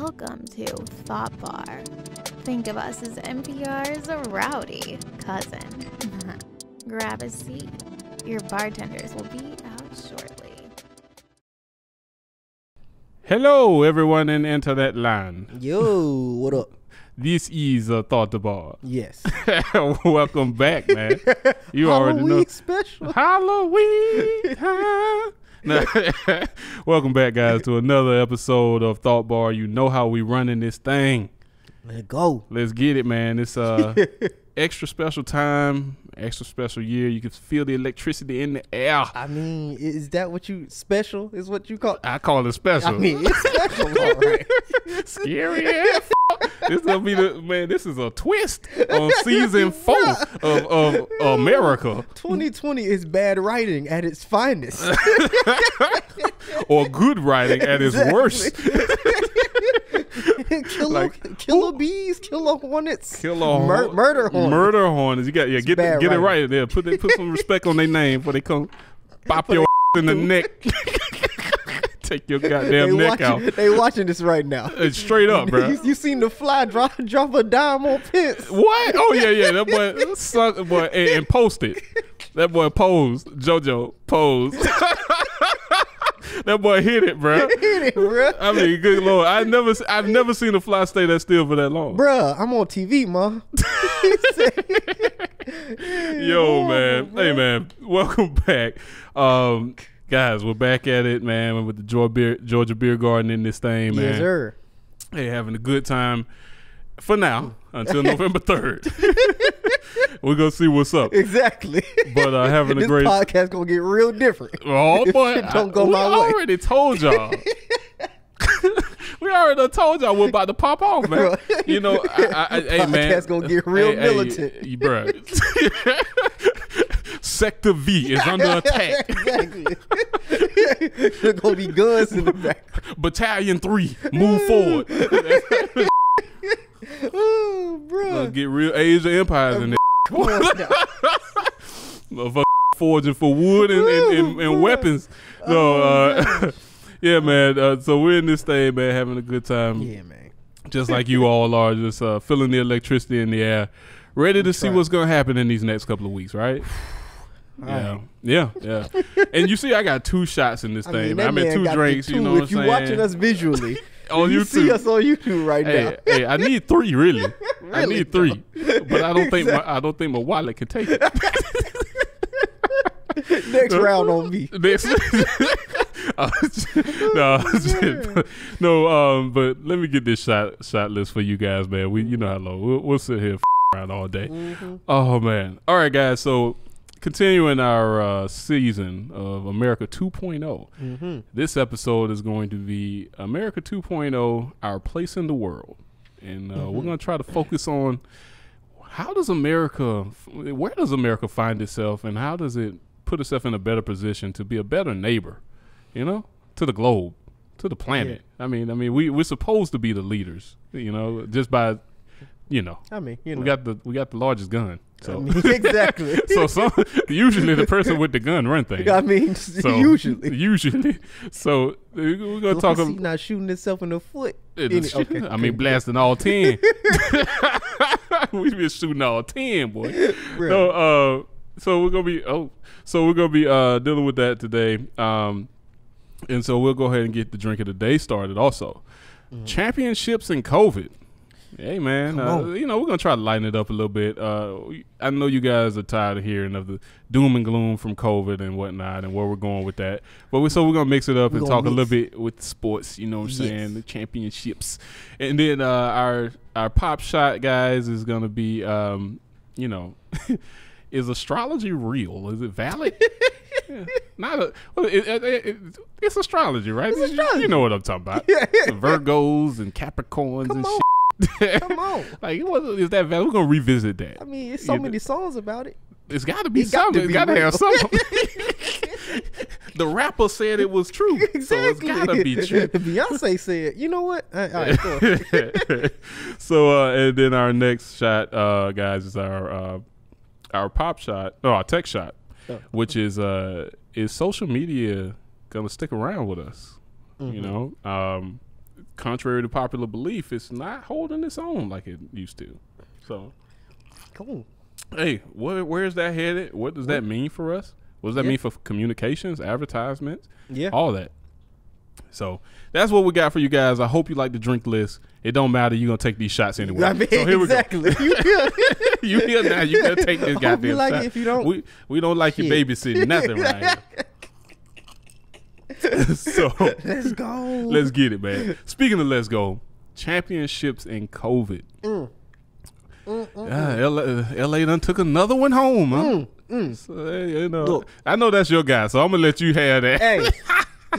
Welcome to Thought Bar. Think of us as NPR's rowdy cousin. Grab a seat. Your bartenders will be out shortly. Hello, everyone in Internet Land. Yo, what up? This is Thought Bar. Yes. Welcome back, man. You already know. Halloween special. Halloween time. Welcome back, guys, to another episode of Thought Bar. You know how we running this thing. Let's go. Let's get it, man. It's extra special time, extra special year. You can feel the electricity in the air. I mean, is that what you special? Is what you call? I call it special. I mean, it's special, all right. Scary ass. This gonna be the man. This is a twist on season 4 of America. 2020 is bad writing at its finest, or good writing at its worst. Killer bees, killer hornets, murder hornets. You got get it right there. Put some respect on their name before they come pop your in the neck. Take your goddamn neck out. They watching this right now. It's straight up, bro. You seen the fly drop a dime on Pence? What? Oh yeah. That boy, son, boy, and posted. That boy posed. JoJo posed. That boy hit it, bro. I mean, good lord, I've never seen a fly stay that still for that long, bro. I'm on TV, ma. Yo, man. Bro. Hey, man. Welcome back. Guys, we're back at it, man, with the Georgia Beer Garden in this thing, man. Yes, sir. Hey, having a good time for now until November 3rd. We're going to see what's up. Exactly. But having a great... This podcast going to get real different. Oh, boy. We already told y'all we're about to pop off, man. You know, hey, man. Podcast's going to get real militant. Hey, bro. Sector V is under attack. Exactly. There's going to be guns in the back. Battalion 3, move forward. Ooh, bro. Get real Age of Empires in there. Motherfucker forging for wood and weapons. So, yeah, man. So we're in this thing, man, having a good time. Yeah, man. Just like you all are, just feeling the electricity in the air. Ready to see what's going to happen in these next couple of weeks, right? Yeah. And you see, I got 2 shots in this thing. I mean, 2 drinks, you know what I'm saying? If you're watching us visually, on you YouTube. See us on YouTube right now. Hey, I need 3, really. I need 3. But I don't think my wallet can take it. Next round on me. But let me get this shot list for you guys, man. You know how long. We'll sit here around all day. Oh, man. All right, guys. So continuing our season of America 2.0, this episode is going to be America 2.0, our place in the world. And we're going to try to focus on where does America find itself and how does it put itself in a better position to be a better neighbor, you know, to the globe, to the planet. Yeah. I mean, we're supposed to be the leaders, you know, just by, you know, we got the largest gun. So. I mean, exactly. Usually the person with the gun run things. I mean, so, usually. So we're gonna talk about not shooting itself in the foot. Blasting all 10. We been shooting all 10, boy. So we're gonna be dealing with that today. And so we'll go ahead and get the drink of the day started. Also, championships and COVID. Hey, man, you know, we're going to try to lighten it up a little bit. I know you guys are tired of hearing of the doom and gloom from COVID and whatnot and where we're going with that. But we're going to mix it up and talk a little bit with sports, you know what I'm saying, the championships. And then our pop shot, guys, is going to be, you know, is astrology real? Is it valid? Yeah. It's astrology, right? It's astrology. You know what I'm talking about. Yeah. Virgos and Capricorns and shit. Come on. Is that valid? We're going to revisit that. I mean, it's so many songs about it. It's got to be something. It's got to have something. The rapper said it was true. Exactly. So it's got to be true. Beyonce said, you know what? All right, so, and then our next shot, guys, is our pop shot, no, our tech shot, which is social media going to stick around with us? You know? contrary to popular belief, it's not holding its own like it used to. So, cool. Hey, where is that headed? What does that mean for us? What does that mean for communications, advertisements, all that? So that's what we got for you guys. I hope you like the drink list. It don't matter. You're going to take these shots anyway. I mean, so here we go. You here now. You got to take this goddamn shot. Like if you don't. We don't like your babysitting. Nothing right here. So let's go. Let's get it, man. Speaking of let's go, championships in COVID. LA done took another one home. So, you know, look, I know that's your guy, so I'm gonna let you have that. Hey,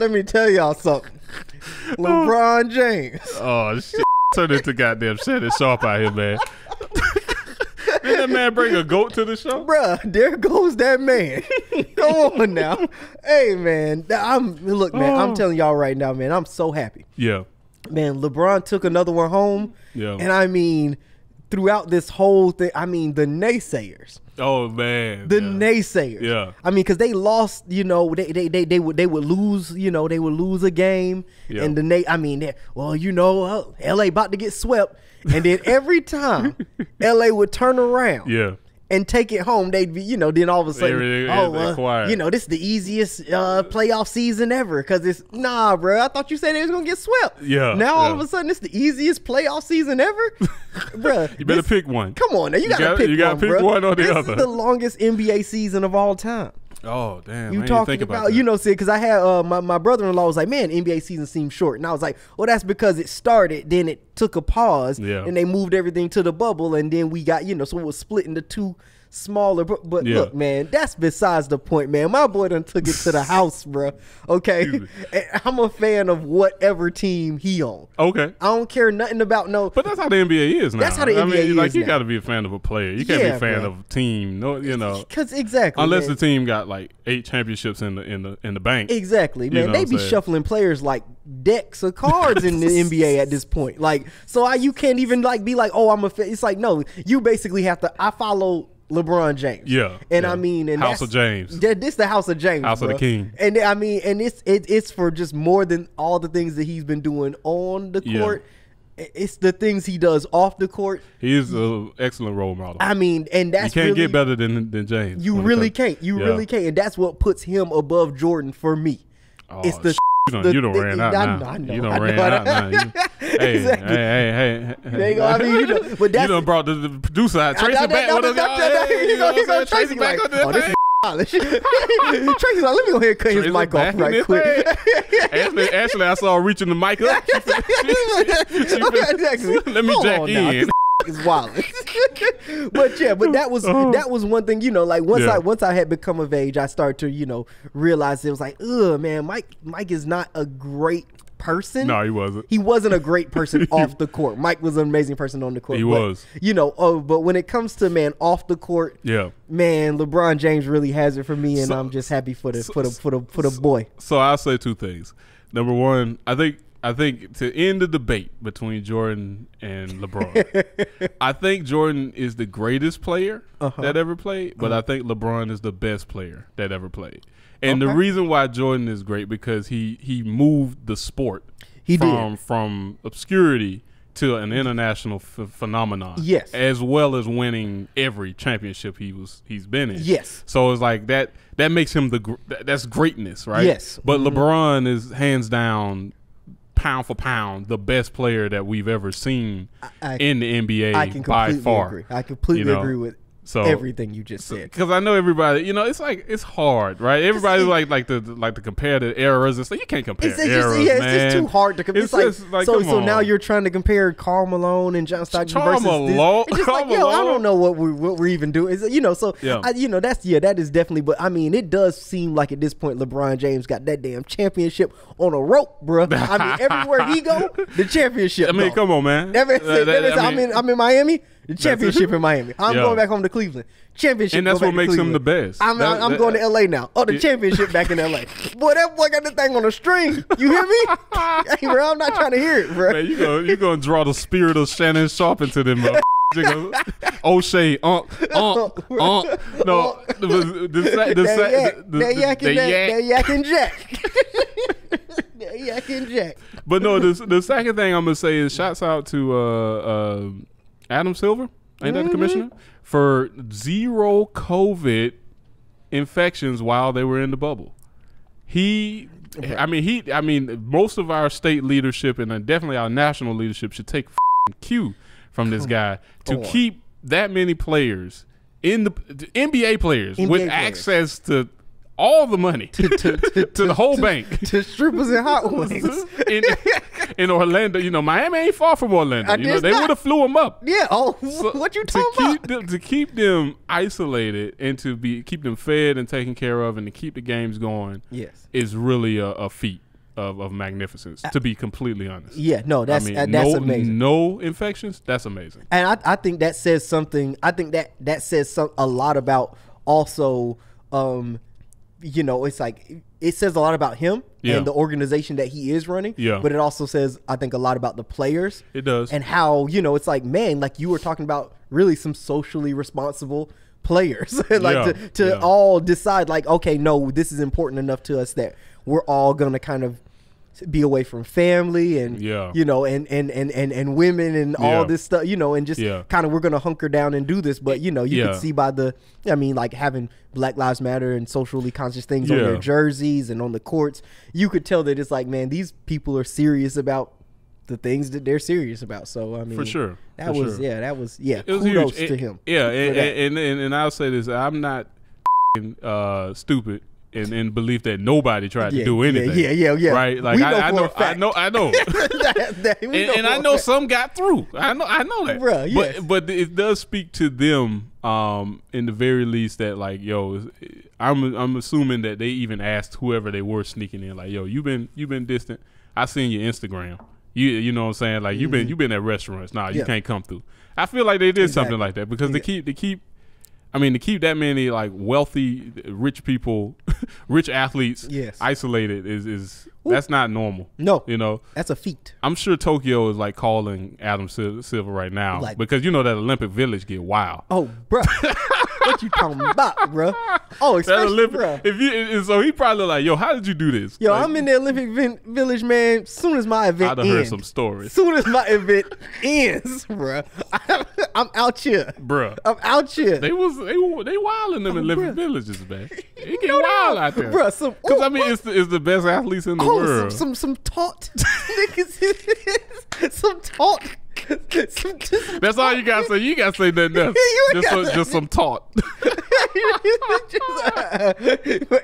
let me tell y'all something. LeBron James. Oh shit! Turn it to goddamn Shannon Sharp out here, man. Did that man bring a goat to the show? Bruh, there goes that man. Come on now. Hey, man. Look, man, I'm telling y'all right now, man, I'm so happy. Yeah. Man, LeBron took another one home. Yeah. And I mean, throughout this whole thing, I mean, the naysayers. Oh, man. The naysayers. Yeah. I mean, because they lost, you know, they would lose, you know, they would lose a game. Yeah. And well, you know, L.A. about to get swept. And then every time LA would turn around and take it home, they'd be, you know, then all of a sudden, you know, this is the easiest playoff season ever. Because it's, nah, bro, I thought you said they was going to get swept. Yeah. Now all of a sudden, it's the easiest playoff season ever. Bro, you better pick one. Come on now. You got to pick one, You got to pick one or the other. This is the longest NBA season of all time. Oh, damn. You talking about, you know, see, because I had my brother-in-law was like, man, NBA season seems short. And I was like, well, that's because it started, then it took a pause, and they moved everything to the bubble, and then we got, you know, so it was split into two smaller. But look, man, that's besides the point, man. My boy done took it to the house, bro. Okay? I'm a fan of whatever team he on. Okay. I don't care nothing about no. But that's how the NBA is now. That's how the NBA is like, you got to be a fan of a player. You can't be a fan of a team. No, you know. Because unless the team got like 8 championships in the bank. Exactly, man. You know they be shuffling players like decks of cards in the NBA at this point. Like, so you can't even like be like, oh, I'm a fan. It's like, no, you basically have to. I follow LeBron James. Yeah. And I mean, and House of James. This the House of James. House of the King. And I mean, and it's for just more than all the things that he's been doing on the court. It's the things he does off the court. He is an excellent role model. I mean, and that's you can't get better than James. You really can't. You really can't. And that's what puts him above Jordan for me. Oh, it's the You done ran out now. Hey, exactly. Hey. I mean, you know, but that's, you done brought the producer out. Tracy back with us. You know what I'm saying? Tracy back on this. Tracy's like, let me go ahead and cut his mic off right quick. Ashley, I saw her reaching the mic up. Let me jack in. Is wild. But yeah, but that was one thing, you know, like once I had become of age, I started to, you know, realize it was like, ugh, man, Mike is not a great person. No, he wasn't. He wasn't a great person off the court. Mike was an amazing person on the court. He was. You know, but when it comes to, man, off the court, man, LeBron James really has it for me, and I'm just happy for the boy. So I'll say two things. Number one, I think to end the debate between Jordan and LeBron, I think Jordan is the greatest player that ever played, but I think LeBron is the best player that ever played. And the reason why Jordan is great because he moved the sport from obscurity to an international phenomenon. Yes, as well as winning every championship he's been in. Yes, so it's like that makes him that's greatness, right? Yes, but LeBron is hands down, pound for pound, the best player that we've ever seen in the NBA by far. I completely agree with everything you just said. Because I know everybody, you know, it's like it's hard, right? Everybody's like to compare the eras and stuff. You can't compare eras, man. It's just too hard to compare. So now you're trying to compare Karl Malone and John Stockton versus this. It's just like, yo, I don't know what we're even doing. It's, you know, so you know that is definitely. But I mean, it does seem like at this point, LeBron James got that damn championship on a rope, bro. I mean, everywhere he go, the championship. I mean, come on, man. I'm in Miami. The championship in Miami. I'm going back home to Cleveland. Championship, and that's what makes him the best. I'm going to LA now. Oh, the championship back in LA. Boy, that boy got the thing on a string. You hear me? Hey, bro, I'm not trying to hear it, bro. Man, you gonna draw the spirit of Shannon Sharp into them. O'Shea, no, the Yak and Jack. Yak and Jack. But no, the second thing I'm gonna say is shouts out to Adam Silver, ain't that the commissioner, for 0 COVID infections while they were in the bubble. I mean, most of our state leadership and definitely our national leadership should take cue from this guy to keep that many players in the NBA players with access to all the money to the whole bank, to strippers and hot wings in Orlando. You know, Miami ain't far from Orlando. You know, they would have flew them up. Yeah. Oh, so what you talking about? To keep them isolated and to keep them fed and taken care of and to keep the games going. Yes, is really a feat of magnificence. To be completely honest. Yeah. No, that's amazing. No infections. That's amazing. And I think that says something. I think that says a lot about also. You know, it's like it says a lot about him and the organization that he is running. Yeah. But it also says, I think, a lot about the players. It does. And how, you know, it's like, man, like you were talking about really some socially responsible players. to all decide like, okay, no, this is important enough to us that we're all going to kind of be away from family and, you know, and women and all this stuff, you know, and just kind of we're going to hunker down and do this. But, you know, you can see by the, I mean, like having Black Lives Matter and socially conscious things on their jerseys and on the courts, you could tell that it's like, man, these people are serious about the things that they're serious about. So, I mean, for sure. That was, yeah, that was, yeah, it was kudos to him. Yeah, and I'll say this, I'm not stupid. In belief that nobody tried to do anything. Right? Like I know. And I know some got through. I know that. Bruh, yes. But it does speak to them in the very least that like, yo, I'm assuming that they even asked whoever they were sneaking in, like, yo, you've been distant. I seen your Instagram. You know what I'm saying? Like you've been at restaurants. Nah, you can't come through. I feel like they did something like that because to keep that many like wealthy, rich people, rich athletes isolated is that's not normal. No, you know, that's a feat. I'm sure Tokyo is like calling Adam Silver right now like, because you know that Olympic Village get wild. Oh, bro, what you talking about, bro? Oh, especially bro. So he probably like, yo, how did you do this? Yo, like, I'm in the Olympic Village, man. Soon as my event ends, I'd have heard some stories. Soon as my event ends, bro, I'm out here, bro. I'm out here. They wilding them in living villages, man. It get wild out there, bro. Because I mean, it's the best athletes in the world. Some taut niggas, some taut. That's all you gotta say. You gotta say nothing else. Just some taut.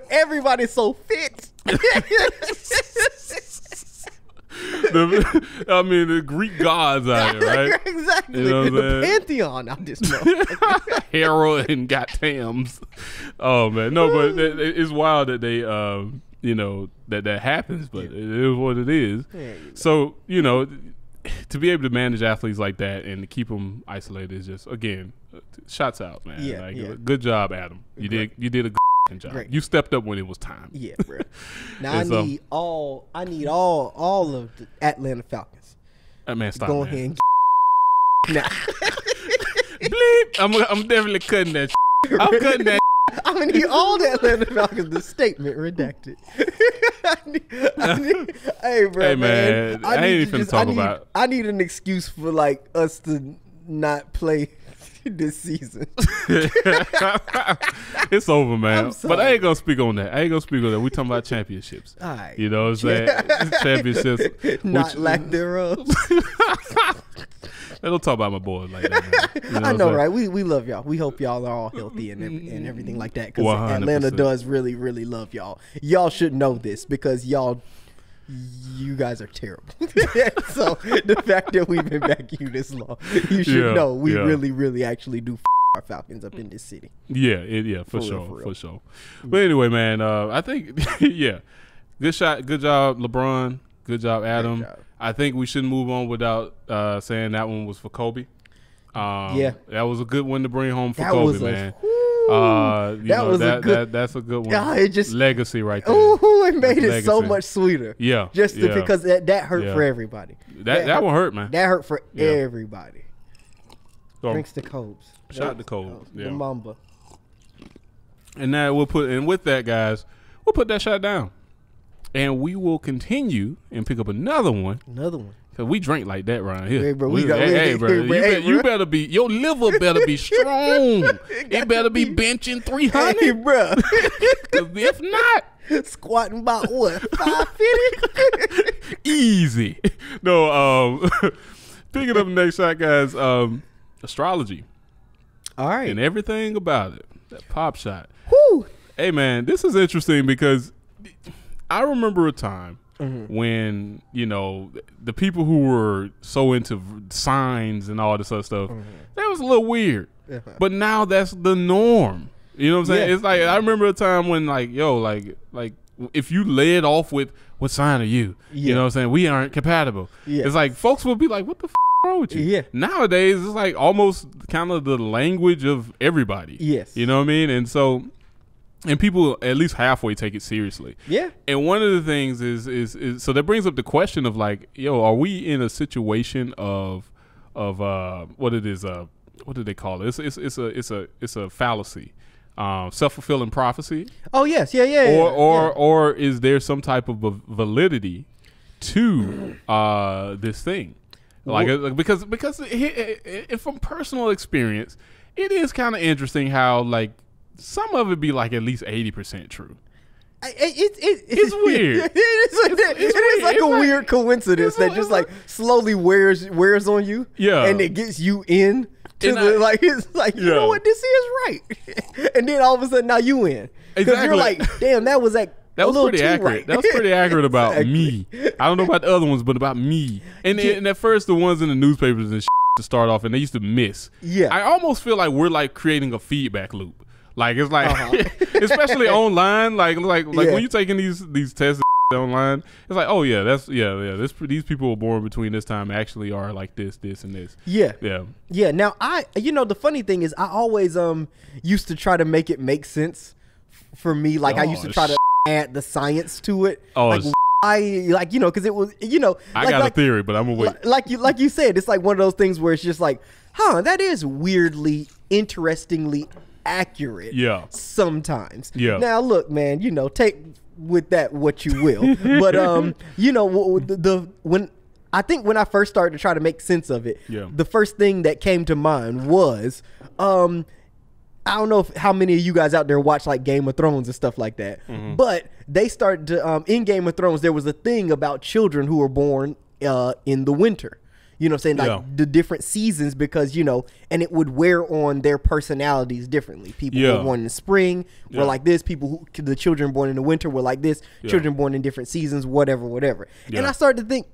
Everybody's so fit. I mean, the Greek gods out here, right? Exactly. You know the pantheon. I just know. Harold and Gotams. Oh man, no, but it's wild that they, you know, that happens. But it is what it is. Yeah, so you know, to be able to manage athletes like that and to keep them isolated is just again, shots out, man. Yeah, like, good job, Adam. You did a good job. Great. You stepped up when it was time. Yeah, bro. Now I need all of the Atlanta Falcons. Man, stop. Go ahead and get bleep. I'm definitely cutting that. I'm cutting that. I'm gonna need all the Atlanta Falcons. The statement redacted. Hey, bro. Hey, man. I ain't even talking about. I need an excuse for like us to not play this season. It's over, man. But I ain't gonna speak on that. I ain't gonna speak on that. We talking about championships. All right. You know what I'm saying? Championships, not lack thereof. I don't talk about my boys like that. You know I know, right? We love y'all. We hope y'all are all healthy and everything like that. Because Atlanta does really, really love y'all. Y'all should know this because you guys are terrible. So the fact that we've been backing you this long, you should know we really, really actually do our Falcons up in this city. Yeah, for sure. But anyway, man, I think, good shot. Good job, LeBron. Good job, Adam. Good job. I think we shouldn't move on without saying that one was for Kobe. That was a good one to bring home for Kobe, man. That's a good one. It just legacy right there. Ooh, it made it so much sweeter. Yeah, because that hurt for everybody. That one hurt, man. That hurt for everybody. So, thanks to Kobe's. Shout out to Kobe, the Mamba. And now we'll put, and with that, guys, we'll put that shot down. And we will continue and pick up another one. Another one. Because we drink like that right here. Hey, bro. You better be, your liver better be strong. It better be benching 300. Hey, bro. Because if not. Squatting about what? 550? Easy. No, picking up the next shot, guys, astrology. All right. And everything about it. That pop shot. Woo. Hey, man, this is interesting because I remember a time when, you know, the people who were so into signs and all this other stuff, that was a little weird. But now that's the norm. You know what I'm saying? Yeah. It's like I remember a time when, like, yo, like if you led off with what sign are you? Yeah. You know what I'm saying? We aren't compatible. Yeah. It's like folks will be like, what the f wrong with you? Yeah. Nowadays, it's like almost kind of the language of everybody. Yes. You know what I mean? And so, and people at least halfway take it seriously. Yeah. And one of the things is so that brings up the question of like, yo, are we in a situation of what do they call it? It's a fallacy. Self-fulfilling prophecy. Oh yes, yeah. Or is there some type of validity to this thing? Like, well, because from personal experience, it is kind of interesting how like some of it be like at least 80% true. It's weird. It's like a weird coincidence that just like slowly wears on you. Yeah, and it gets you in. It's like, you know what, this is right. And then all of a sudden now you in. Because you're like, damn, that was like that was pretty accurate. Right. That was pretty accurate about me. I don't know about the other ones, but about me. And at first the ones in the newspapers and shit to start off, and they used to miss. Yeah. I almost feel like we're like creating a feedback loop. Like it's like especially online, like when you're taking these tests online, it's like, oh yeah, that's yeah. These people were born between this time actually are like this, and this. Yeah. Now you know, the funny thing is, I always used to try to make it make sense for me. Like I used to try to add the science to it. Oh, like, like, you know, because it was, you know, I got a theory, but I'm gonna wait. Like you said, it's like one of those things where it's just like, huh, that is weirdly, interestingly accurate. Yeah. Sometimes. Yeah. Now look, man, you know, take with that what you will, but you know, when I first started to try to make sense of it, the first thing that came to mind was I don't know how many of you guys out there watch like Game of Thrones and stuff like that, but they started to in Game of Thrones there was a thing about children who were born in the winter. You know what I'm saying? Like the different seasons, because, you know, and it would wear on their personalities differently. People who were born in the spring were like this. The children born in the winter were like this. Yeah. Children born in different seasons, whatever. Yeah. And I started to think,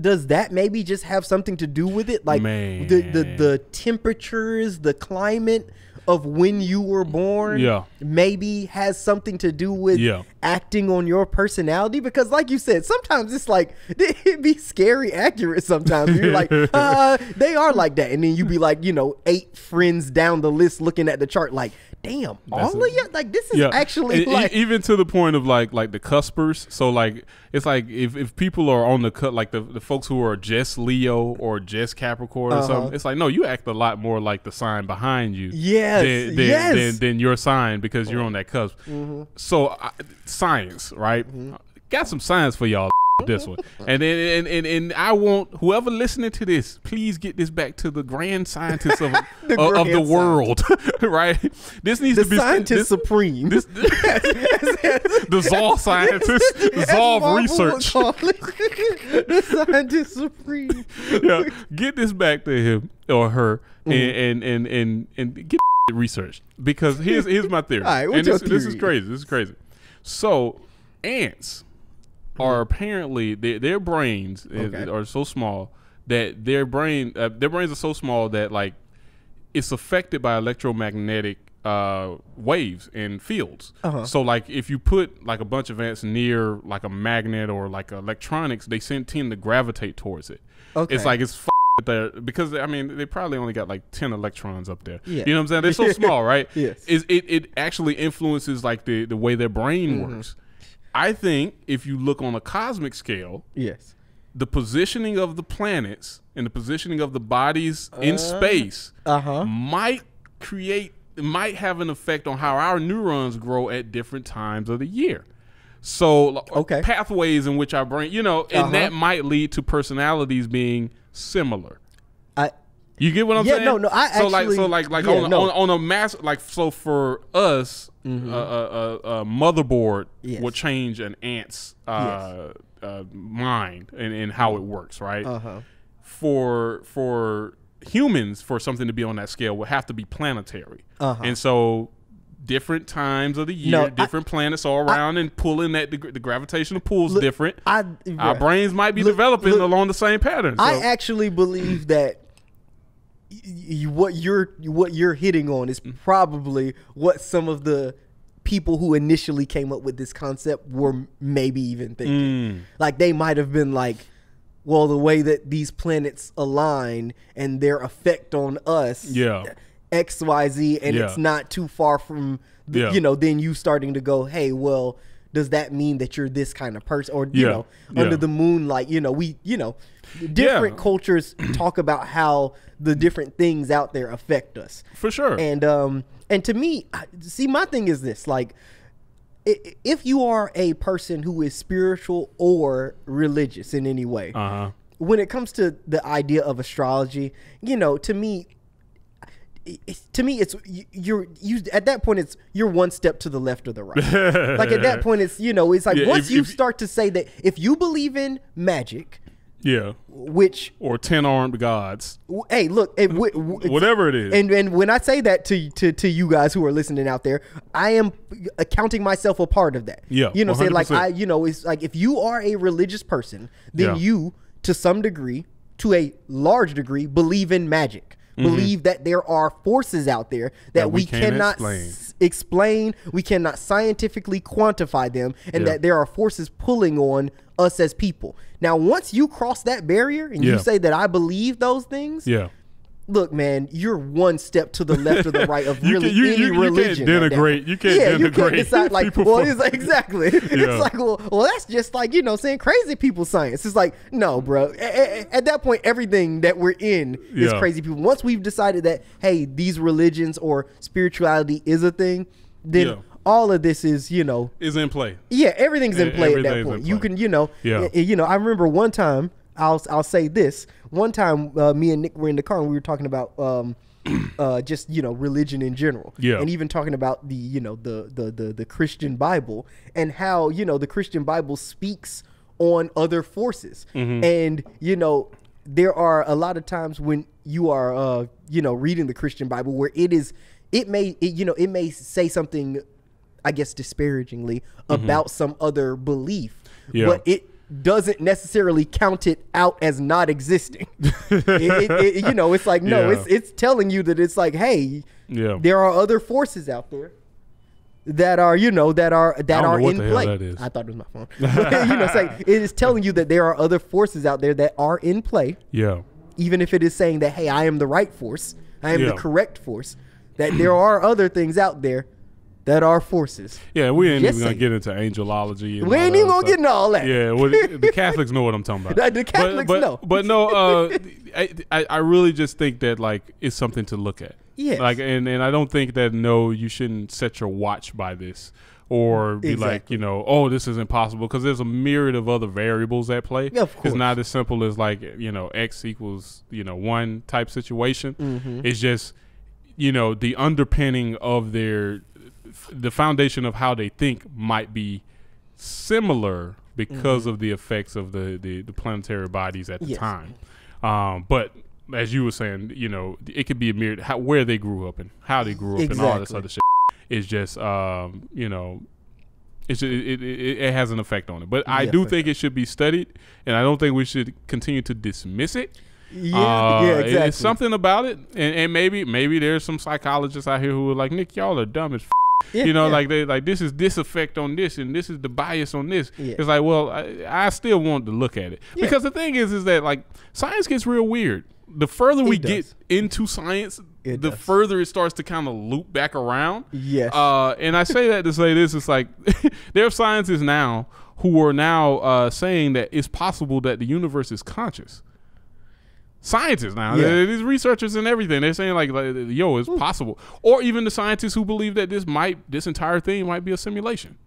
does that maybe just have something to do with it? Like the temperatures, the climate of when you were born maybe has something to do with acting on your personality, because like you said, sometimes it's like it'd be scary accurate sometimes. You're like, they are like that, and then you be like, you know, 8 friends down the list looking at the chart like, damn, all of you, like this is actually like, even to the point of like the cuspers. So like it's like if people are on the cut, like the folks who are just Leo or just Capricorn or something, it's like, no, you act a lot more like the sign behind you than your sign, because you're on that cusp. So science, right? Got some science for y'all. This one, and I want whoever listening to this, please get this back to the grand scientists of the world, right? This needs to be scientist supreme. The Zol scientist, Zol research. The scientist supreme. Yeah, get this back to him or her, and get research, because here's my theory. All right, what's your theory? This is crazy. This is crazy. So ants are apparently their brains are so small that their brains are so small that like it's affected by electromagnetic waves and fields. So like if you put like a bunch of ants near like a magnet or like electronics, they tend to gravitate towards it. It's like it's because I mean they probably only got like 10 electrons up there. You know what I'm saying? They're so small, right? It actually influences like the way their brain works. I think if you look on a cosmic scale, the positioning of the planets and the positioning of the bodies in space might have an effect on how our neurons grow at different times of the year. So pathways in which I bring, you know, and that might lead to personalities being similar. You get what I'm saying? No, no. So like on a mass, like, so for us, motherboard will change an ant's mind and how it works, right? For humans, for something to be on that scale, would have to be planetary, and so different times of the year, different planets all around, and pulling that the gravitational pull's different. Our brains might be developing along the same pattern. So. I actually believe that. What you're hitting on is probably what some of the people who initially came up with this concept were maybe even thinking. Like, they might have been like, well, the way that these planets align and their effect on us, X, Y, Z, and it's not too far from, the, you know, then you starting to go, hey, well, does that mean that you're this kind of person? Or, you know, under the moonlight, you know, we, you know, different cultures talk about how the different things out there affect us. For sure. And to me, see, my thing is this, like, if you are a person who is spiritual or religious in any way, when it comes to the idea of astrology, you know, to me, it's you at that point. It's you're one step to the left or the right. Like, at that point, it's, you know, it's like once you start to say that if you believe in magic, which or 10-armed gods. Hey, look, whatever it is. And when I say that to you guys who are listening out there, I am counting myself a part of that. Yeah, you know, 100%. Say like you know, it's like if you are a religious person, then you to some degree, to a large degree, believe in magic. Believe that there are forces out there that we cannot explain, we cannot scientifically quantify them, and that there are forces pulling on us as people. Now, once you cross that barrier and you say that I believe those things, look, man, you're one step to the left or the right of really any religion. You can't denigrate. You can't denigrate. You can't decide like, well, it's like, it's like, well, that's just like, you know, saying crazy people science. It's like, no, bro. At that point, everything that we're in is crazy people. Once we've decided that, hey, these religions or spirituality is a thing, then all of this is, you know, is in play. Yeah, everything's in play at that point. You can, you know, you know. I remember one time. I'll say this. One time, me and Nick were in the car and we were talking about just, you know, religion in general, and even talking about the, you know, the Christian Bible and how, you know, the Christian Bible speaks on other forces, and, you know, there are a lot of times when you are you know, reading the Christian Bible where it may you know, it may say something, I guess, disparagingly about some other belief, but it doesn't necessarily count it out as not existing. You know, it's like, no, it's telling you that it's like, hey, there are other forces out there that are, you know, that are in play. I thought it was my phone. But, you know, it's like, it is telling you that there are other forces out there that are in play. Yeah. Even if it is saying that, hey, I am the right force, I am the correct force, that there are other things out there that are forces. Yeah, we ain't even gonna get into angelology. We ain't even gonna get into all that. Yeah, well, the Catholics know what I'm talking about. The Catholics know. But no, I really just think that, like, it's something to look at. Yeah. Like, and I don't think that, no, you shouldn't set your watch by this or be like, you know, oh, this is impossible, because there's a myriad of other variables at play. Yeah, of course. It's not as simple as like, you know, X = 1 type situation. It's just, you know, the underpinning of their the foundation of how they think might be similar because of the effects of the planetary bodies at the time. But as you were saying, you know, it could be a mirror, where they grew up and how they grew up and all this other shit. It's just, you know, it's just, it has an effect on it. But I do think it should be studied, and I don't think we should continue to dismiss it. Yeah, exactly. It's something about it, and maybe there's some psychologists out here who are like, Nick, y'all are dumb as f. You know, like, they like, this is this effect on this, and this is the bias on this. It's like, well, I still want to look at it, because the thing is that, like, science gets real weird. The further we get into science, the further it starts to kind of loop back around. And I say that to say this: it's like there are scientists now who are now saying that it's possible that the universe is conscious. Scientists now, these researchers and everything, they're saying like yo, it's possible. Or even the scientists who believe that this entire thing might be a simulation.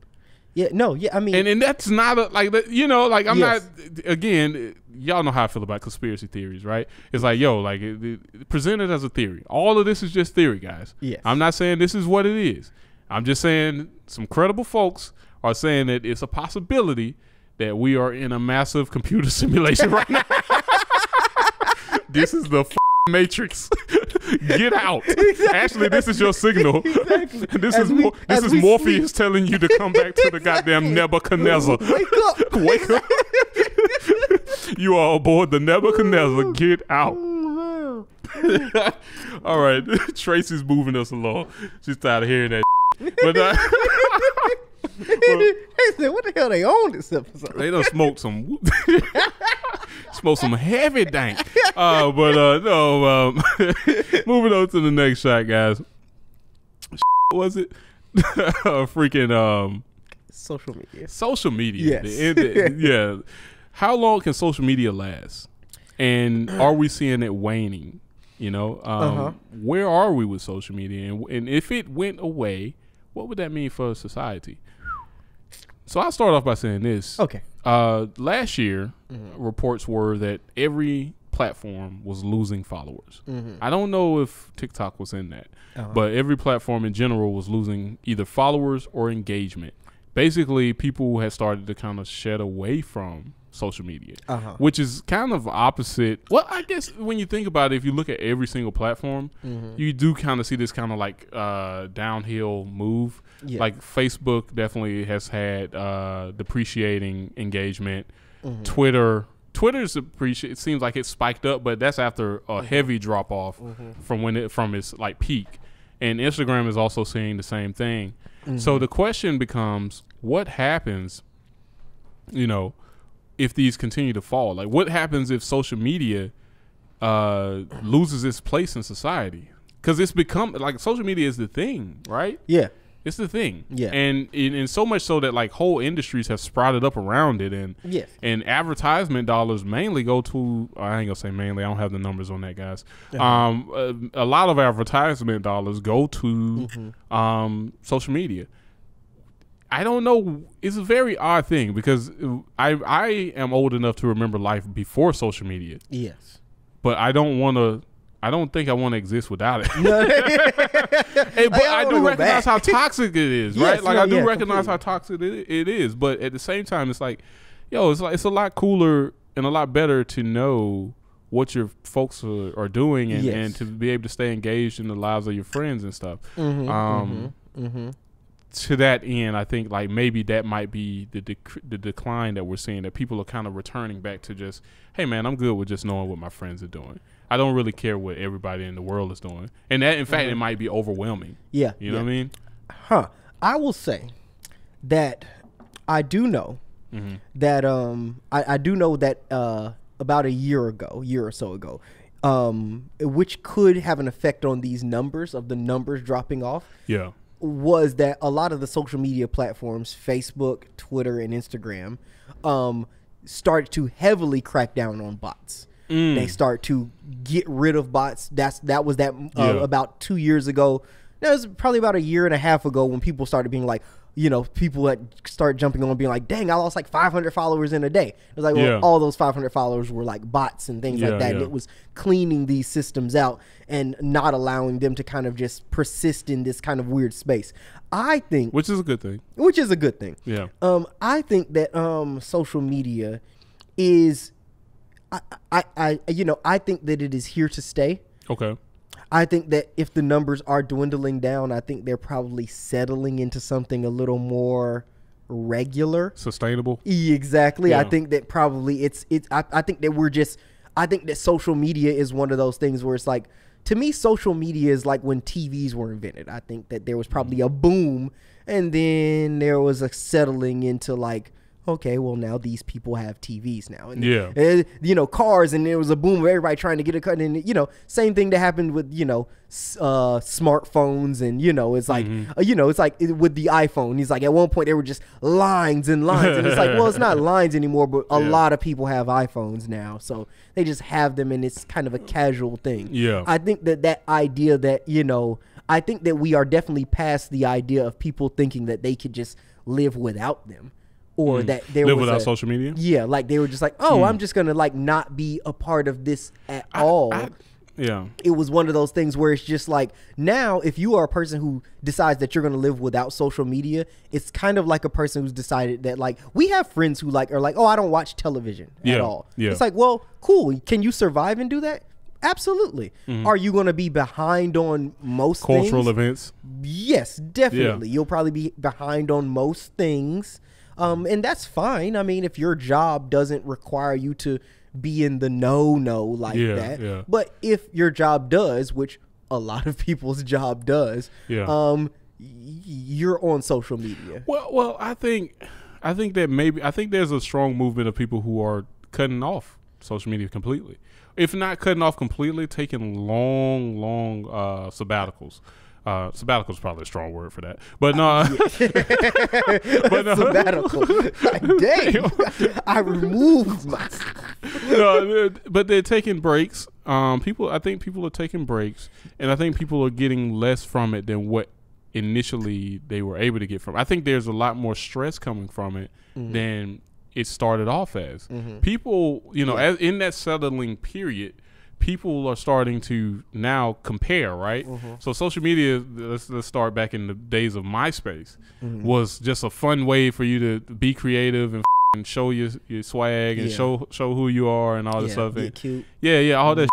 Yeah, no, yeah, I mean. And that's not, a, like, you know, like, I'm not, again, y'all know how I feel about conspiracy theories, right? It's like, yo, like, it presented as a theory. All of this is just theory, guys. Yes. I'm not saying this is what it is. I'm just saying some credible folks are saying that it's a possibility that we are in a massive computer simulation right now. This is the f***ing Matrix. Get out. Exactly. Ashley, this is your signal. Exactly. This is Morpheus telling you to come back to the goddamn Nebuchadnezzar. Wake up. Wake up. You are aboard the Nebuchadnezzar. Get out. All right. Tracy's moving us along. She's tired of hearing that shit. But they said, what the hell they own this episode? They done smoked some heavy dank. Moving on to the next shot, guys. Was it freaking social media? Social media. Yes. Yeah. How long can social media last? And are we seeing it waning? You know, where are we with social media? And if it went away, what would that mean for society? So I'll start off by saying this. Okay. Last year, reports were that every platform was losing followers. I don't know if TikTok was in that, but every platform in general was losing either followers or engagement. Basically, people had started to kind of shed away from social media, which is kind of opposite. Well, I guess when you think about it, if you look at every single platform, you do kind of see this kind of like downhill move. Yeah. Like Facebook definitely has had depreciating engagement. Twitter's it seems like it spiked up, but that's after a heavy drop off from its like peak. And Instagram is also seeing the same thing. So the question becomes, what happens? You know, if these continue to fall, like what happens if social media loses its place in society? Because it's become like social media is the thing, right? Yeah, it's the thing. Yeah, and so much so that like whole industries have sprouted up around it, and and advertisement dollars mainly go to. I ain't gonna say mainly. I don't have the numbers on that, guys. A lot of advertisement dollars go to social media. I don't know. It's a very odd thing because I am old enough to remember life before social media. Yes. But I don't want to. I don't think I want to exist without it. Hey, but I do recognize how toxic it is, right? Yes, like I do recognize how toxic it is. But at the same time, it's like, yo, it's like it's a lot cooler and a lot better to know what your folks are doing and, and to be able to stay engaged in the lives of your friends and stuff. To that end, I think like maybe that might be the decline that we're seeing, that people are kind of returning back to just, hey man, I'm good with just knowing what my friends are doing. I don't really care what everybody in the world is doing. And that in fact, it might be overwhelming. Yeah. You know what I mean? I will say that I do know that, I do know that, about a year or so ago, which could have an effect on these numbers of the numbers dropping off. Yeah. Was that a lot of the social media platforms, Facebook, Twitter, and Instagram, started to heavily crack down on bots. They start to get rid of bots. That was about 2 years ago. That was probably about a year and a half ago when people started being like, you know, people that start jumping on being like, dang, I lost like 500 followers in a day. It was like, well, all those 500 followers were like bots and things like that. And it was cleaning these systems out and not allowing them to kind of just persist in this kind of weird space. I think. Which is a good thing. Which is a good thing. Yeah. I think that social media is, you know, I think that it is here to stay. Okay. I think that if the numbers are dwindling down, I think they're probably settling into something a little more regular, sustainable. Exactly. Yeah. I think that probably it's. I think that we're just. I think that social media is one of those things where it's like, to me, social media is like when TVs were invented. I think that there was probably a boom, and then there was a settling into like, okay, well now these people have TVs now, and you know, cars, and there was a boom of everybody trying to get a car, and you know, same thing that happened with, you know, smartphones, and you know, it's like, you know, it's like with the iPhone, he's like, at one point there were just lines and lines, and it's like, well, it's not lines anymore, but a lot of people have iPhones now, so they just have them, and it's kind of a casual thing. Yeah, I think that that idea that, you know, I think that we are definitely past the idea of people thinking that they could just live without them, or that they live without social media. Yeah, like they were just like, oh, I'm just gonna like not be a part of this at all. Yeah, it was one of those things where it's just like, now if you are a person who decides that you're going to live without social media, it's kind of like a person who's decided that, like, we have friends who like are like, oh, I don't watch television at all. Yeah. It's like, well, cool. Can you survive and do that? Absolutely. Are you going to be behind on most cultural events? Yes, definitely. Yeah. You'll probably be behind on most things. And that's fine. I mean, if your job doesn't require you to be in the know like that. Yeah. But if your job does, which a lot of people's job does, you're on social media. Well, I think that maybe, I think there's a strong movement of people who are cutting off social media completely. If not cutting off completely, taking long sabbaticals. Sabbatical is probably a strong word for that, but no. But no. Sabbatical. Like, dang, I removed myself. No, but they're taking breaks. People, I think people are taking breaks, and I think people are getting less from it than what initially they were able to get from. I think there's a lot more stress coming from it than it started off as. People, you know, as, in that settling period, people are starting to now compare, right? So social media, let's start back in the days of MySpace, was just a fun way for you to be creative and show your swag and show who you are and all this stuff. And, cute. All that.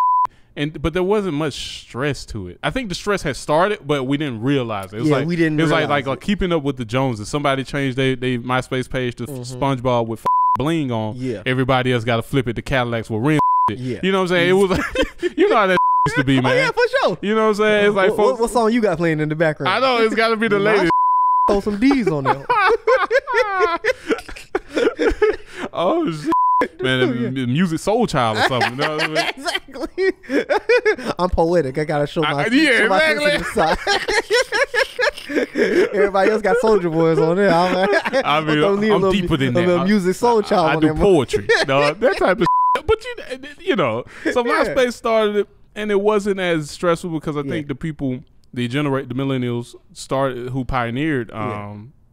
But there wasn't much stress to it. I think the stress had started, but we didn't realize it. It was like, we didn't. It was like keeping up with the Joneses. Somebody changed their MySpace page to SpongeBob with bling on. Everybody else got to flip it to Cadillacs with rims. You know what I'm saying? It was like, you know how that used to be, man. Oh, yeah, for sure. You know what I'm saying? It's like, folks, what song you got playing in the background? I know, it's got to be the latest. Throw some D's on there. Oh, shit. Man, the music soul child or something. You know what I mean? Exactly. I'm poetic. I gotta show my side. Everybody else got Soulja Boys on there. I'm deeper than that. Music soul child. I do poetry. No, that type of. But you know, so MySpace started it, and it wasn't as stressful because I think the people, the millennials started, who pioneered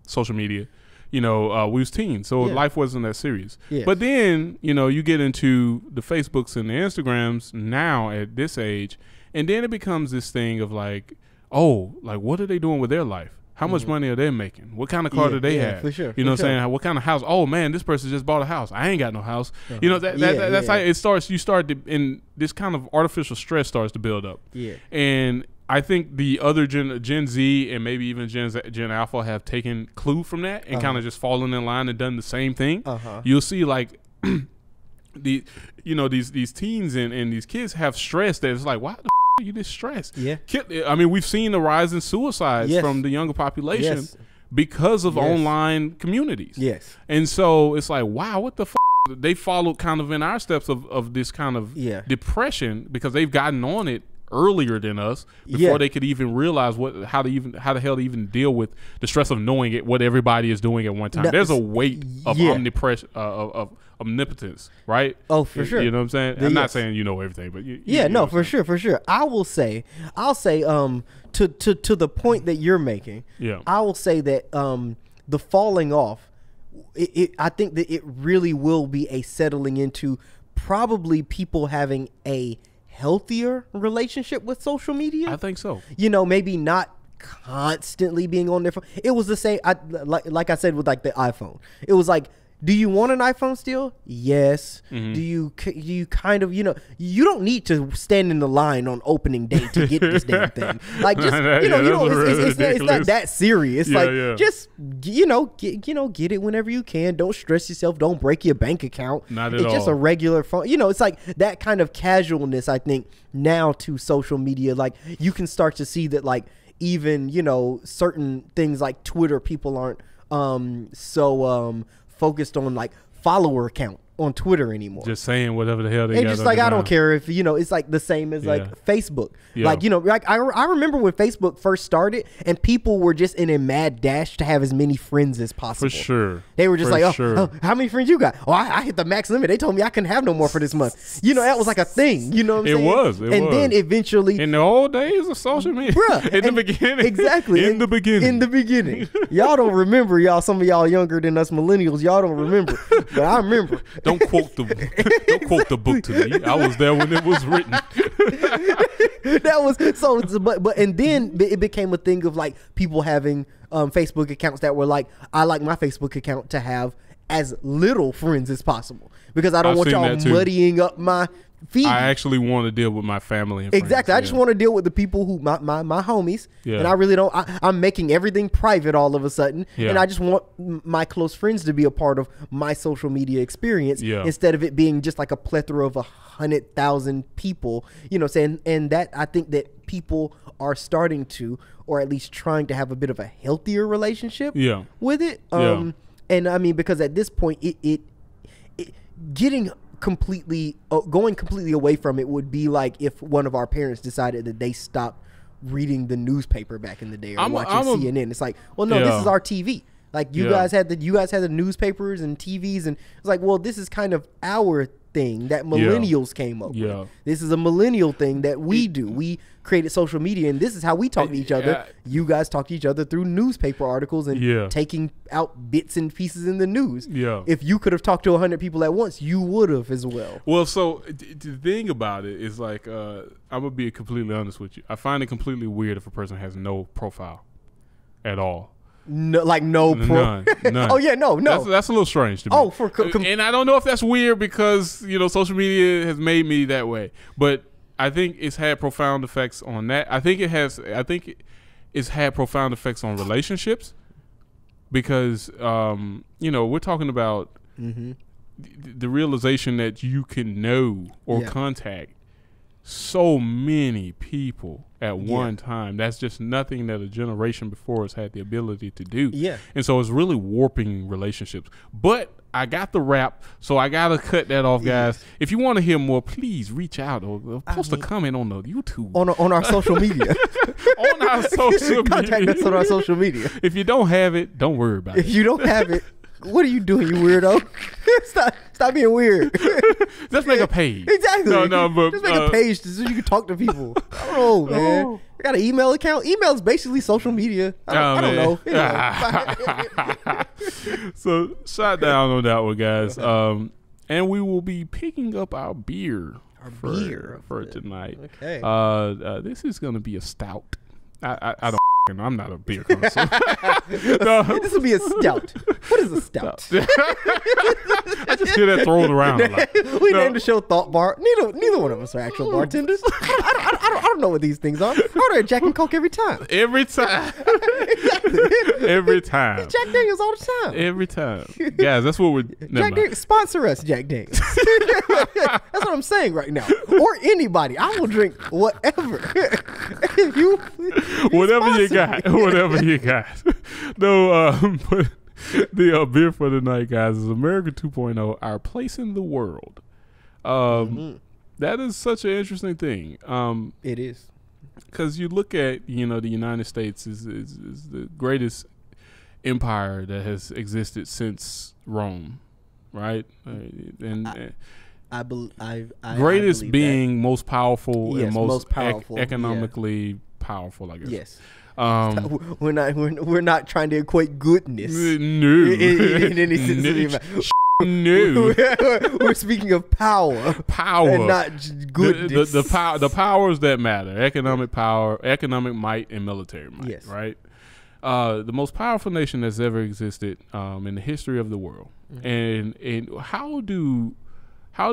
social media. You know, we was teens, so life wasn't that serious. But then, you know, you get into the Facebooks and the Instagrams now at this age, and then it becomes this thing of like, oh, like, what are they doing with their life? How much money are they making? What kind of car do they have? For sure, you know what I'm saying? What kind of house? Oh, man, this person just bought a house. I ain't got no house. You know, that's how it starts. You start to, and this kind of artificial stress starts to build up. And I think the other Gen Z and maybe even Gen Alpha have taken clue from that and kind of just fallen in line and done the same thing. You'll see, like, these teens and these kids have stress that it's like, why the you just stressed? I mean, we've seen the rise in suicides from the younger population because of online communities. And so it's like, wow, what the f-? They followed kind of in our steps of this kind of depression because they've gotten on it earlier than us before they could even realize how the hell to even deal with the stress of knowing what everybody is doing at one time. There's a weight of omnipotence, right? Oh, for sure. You know what I'm saying? I'm not saying you know everything, but you know, for sure, for sure. I will say, to the point that you're making, I will say that the falling off, I think that it really will be a settling into probably people having a healthier relationship with social media. I think so. You know, maybe not constantly being on their phone. It was the same. Like I said with like the iPhone. It was like, do you want an iPhone still? Yes. Do you kind of, you know, you don't need to stand in the line on opening day to get this damn thing. Like, just, you know, you don't, it's not that serious. Yeah, like, just, you know, get it whenever you can. Don't stress yourself. Don't break your bank account. Not at all. It's just a regular phone. You know, it's like that kind of casualness, I think, now to social media. Like, you can start to see that, like, even, you know, certain things like Twitter, people aren't so focused on like follower count on Twitter anymore. Just saying whatever the hell they got. And just like, I don't care if, you know, it's like the same as like Facebook. Yeah. Like, you know, like I remember when Facebook first started and people were just in a mad dash to have as many friends as possible. For sure. They were just like, oh, how many friends you got? Oh, I hit the max limit. They told me I couldn't have no more for this month. You know, that was like a thing. You know what I'm saying? It was. Then eventually. In the old days of social media. Bruh, in the beginning. Exactly. In the beginning. In the beginning. Y'all don't remember, y'all. Some of y'all younger than us millennials, y'all don't remember. But I remember. Don't quote the book to me. I was there when it was written. That was so. But and then it became a thing of like people having Facebook accounts that were like, I like my Facebook account to have as little friends as possible because I don't want y'all muddying up my feed. I actually want to deal with my family and friends. I just want to deal with the people who my homies. Yeah. And I really don't. I'm making everything private all of a sudden. Yeah. And I just want my close friends to be a part of my social media experience instead of it being just like a plethora of 100,000 people, you know, saying, and that I think that people are starting to, or at least trying to have a bit of a healthier relationship with it. And I mean, because at this point it getting completely going completely away from it would be like if one of our parents decided that they stopped reading the newspaper back in the day or watching CNN. It's like, well, no, this is our TV. Like you guys had the newspapers and TVs, and it's like, well, this is kind of our thing that millennials came up with. This is a millennial thing that we do. We created social media, and this is how we talk to each other. You guys talk to each other through newspaper articles and taking out bits and pieces in the news. If you could have talked to 100 people at once, you would have as well. Well, so the thing about it is like, I'm gonna be completely honest with you. I find it completely weird if a person has no profile at all. No, like no pro. None. Oh yeah, no, no. That's a little strange to me. Oh, and I don't know if that's weird because, you know, social media has made me that way. But I think it's had profound effects on that. I think it's had profound effects on relationships because you know, we're talking about the realization that you can know or contact so many people at one time. That's just nothing that a generation before us had the ability to do. And so it's really warping relationships. But I got the rap, so I gotta cut that off, guys. If you want to hear more, please reach out or post a comment on the YouTube, on our social media. On our social media. Contact us on our social media. If you don't have it, don't worry about it. If you don't have it, what are you doing, you weirdo? Stop being weird. Just make a page. Exactly. No, but just make a page so you can talk to people. I don't know, man. Oh. I got an email account. Email's basically social media. I don't know. So shot down on that one, guys. And we will be picking up our beer. For tonight. Okay. This is gonna be a stout. I don't. I'm not a beer connoisseur. This will be a stout. What is a stout? I just hear that thrown around a lot. We named the show Thought Bar. Neither one of us are actual bartenders. I don't know what these things are. I order a Jack and Coke every time. Every time. Exactly. Every time. It's Jack Daniels all the time. Every time. Guys, that's what we're... Jack Daniels, sponsor us, Jack Daniels. That's what I'm saying right now. Or anybody. I will drink whatever. Whatever you got. Whatever you got. But the beer for tonight, guys, is America 2.0, Our Place in the World. That is such an interesting thing. It is. Because you look at, you know, the United States is the greatest empire that has existed since Rome, right? And I greatest being most powerful, and most powerful, economically powerful, I guess. Yes. We're not trying to equate goodness. No. In any sense of the No, we're speaking of power, and not goodness. The power, the powers that matter: economic power, economic might, and military might. Yes, right. The most powerful nation that's ever existed in the history of the world. And how do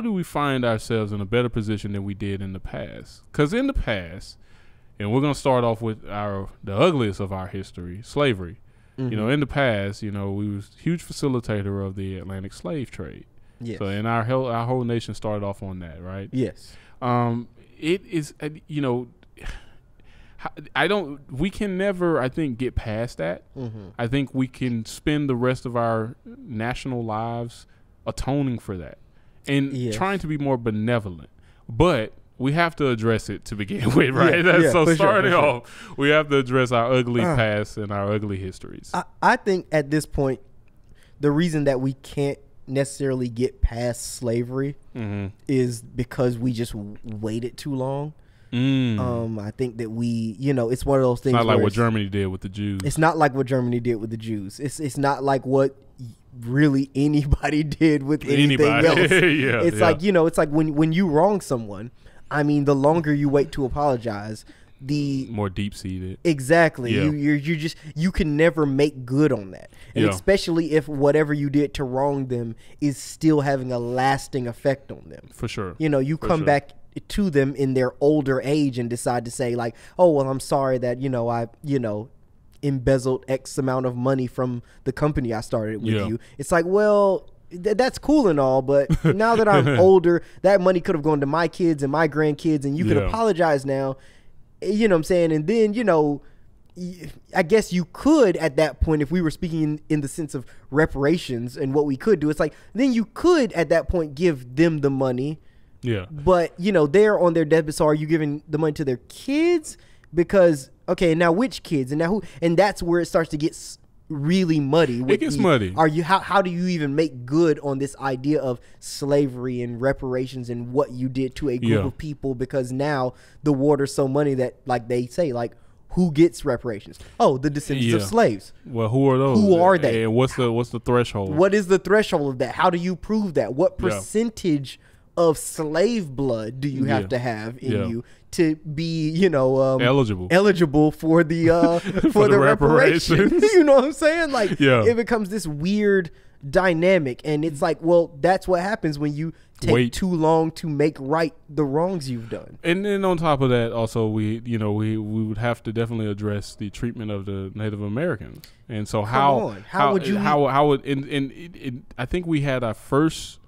we find ourselves in a better position than we did in the past? Because in the past, and we're gonna start off with the ugliest of our history: slavery. You know, in the past, you know, we was huge facilitator of the Atlantic slave trade. Yes. So, and our whole nation started off on that, right? Yes. It is, you know, we can never, I think, get past that. I think we can spend the rest of our national lives atoning for that. and trying to be more benevolent. But we have to address it to begin with, right? So starting off, we have to address our ugly past and our ugly histories. I think at this point, the reason that we can't necessarily get past slavery is because we just waited too long. I think that we, you know, it's one of those things. It's not like what Germany did with the Jews. It's not like what Germany did with the Jews. It's not like what really anybody did with anything else. It's like, you know, it's like when you wrong someone, I mean, the longer you wait to apologize, the more deep seated. Exactly. You can never make good on that. And especially if whatever you did to wrong them is still having a lasting effect on them. For sure. You know, you come back to them in their older age and decide to say like, oh, well, I'm sorry that, you know, I, you know, embezzled X amount of money from the company I started with you. It's like, well, that's cool and all, but now that I'm older, that money could have gone to my kids and my grandkids, and you could apologize now. You know what I'm saying? And then, you know, I guess you could at that point, if we were speaking in the sense of reparations and what we could do, it's like, then you could at that point give them the money. Yeah. But, you know, they're on their deathbed. So are you giving the money to their kids? Because, okay, now which kids? And now who? And that's where it starts to get really muddy. It gets muddy. Are you, how do you even make good on this idea of slavery and reparations and what you did to a group of people? Because now the water's so muddy that, like they say, like, who gets reparations? Oh, the descendants of slaves. Well, who are those? Who are they? And what's the threshold? What is the threshold of that? How do you prove that? What percentage of slave blood do you have to have in you to be, you know, eligible for the for the reparations? You know what I'm saying? Like, it becomes this weird dynamic, and it's like, well, that's what happens when you take too long to make right the wrongs you've done. And then on top of that, also we would have to definitely address the treatment of the Native Americans. And so I think we had our first